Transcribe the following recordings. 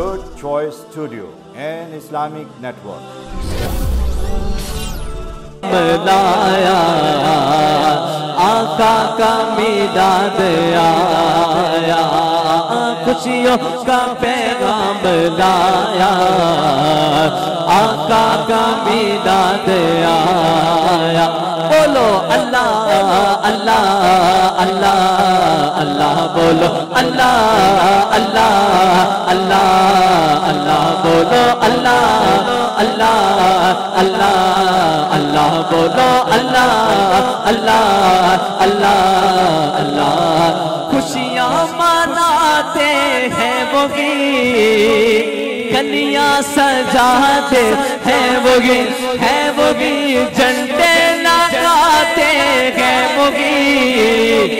Good Choice Studio and Islamic Network. मिलाया आका का मिलाद आया, खुशियों का पैगाम लाया आका का मिलाद आया। बोलो अल्लाह अल्लाह अल्लाह अल्लाह, बोलो अल्लाह अल्लाह अल्लाह अल्लाह, बोलो अल्लाह अल्लाह अल्लाह अल्लाह, बोलो अल्लाह अल्लाह अल्लाह अल्लाह। खुशियाँ मनाते हैं वो गीत, गलियाँ सजाते हैं वो गीत, है वो गीत, झंडे लगाते हैं वो गीत,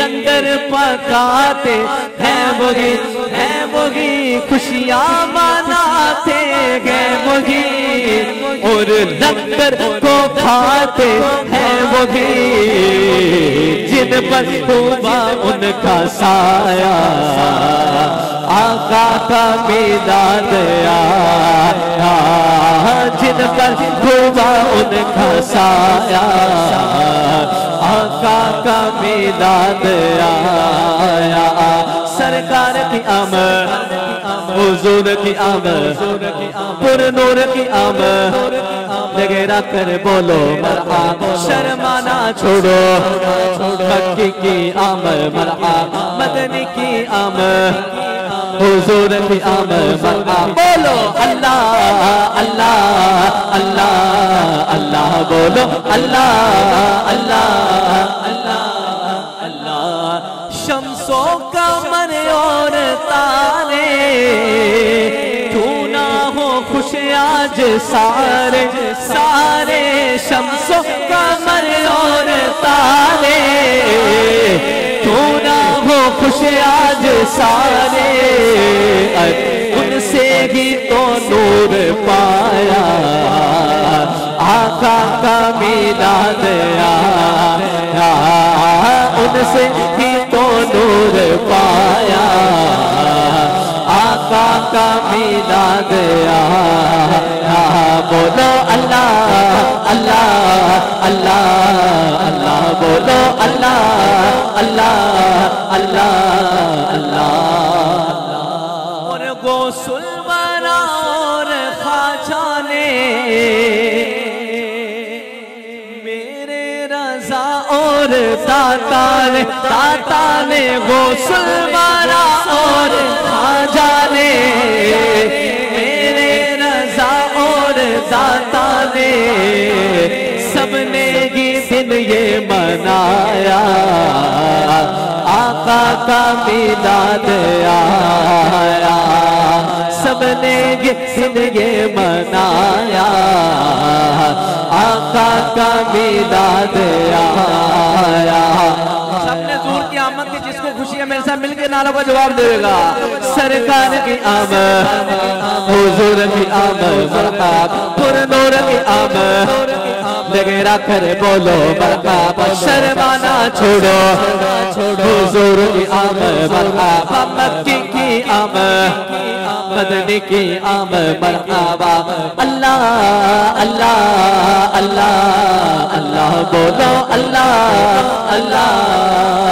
लंगर पकाते हैं वो गीत, है वो गीत, खुशियाँ मनाते हैं वो गीत और लंगर को खाते हैं वो गीत, जिन पर हुआ उनका साया आका का मिलाद आया, जिन पर हुआ उनका साया आका का मिलाद आया। सरकार की आमद, हुजूर की आमद, पुर नूर की आमद वगैरह कर बोलो मरहबा, शर्माना छोड़ो मक्की की आमद मरहबा, मदनी की आमद, हुजूर की आमद मरहबा। बोलो अल्लाह अल्लाह अल्लाह अल्लाह, बोलो अल्लाह अल्लाह अल्लाह अल्लाह। शम्सो कमर और तारे क्यों ना हो खुश आज सारे सारे, शम्सो कमर और तारे क्यों ना हो खुश आज सारे, उनसे ही तो नूर पाया आका का मिलाद आया, उनसे ही तो नूर पाया आका का मिलाद आया। बोलो अल्लाह अल्लाह अल्लाह अल्लाह, बोलो अल्लाह अल्लाह अल्लाह अल्लाह। और गौसुल वरा और खाजा ने मेरे रजा और दाता ने, गौसुल वरा और खाजा ने मेरे रजा और दाता ने, सबने ही दिन ये मनाया आका का मिलाद आया, सबने ये दिन ये मनाया आका का मिलाद आया। सबने दूर की आमद की जिसको खुशी है मेरे साथ मिलके नालों का जवाब देगा। सरकार की आमद, हुजूर की आमद, पुर नूर की आमद वगैरह कर बोलो मरहबा, शर्माना छोड़ो हुजूर की आमद मरहबा, मक्की की आमद मदनी की आमद मरहबा। अल्लाह अल्लाह अल्लाह अल्लाह, बोलो अल्लाह अल्लाह।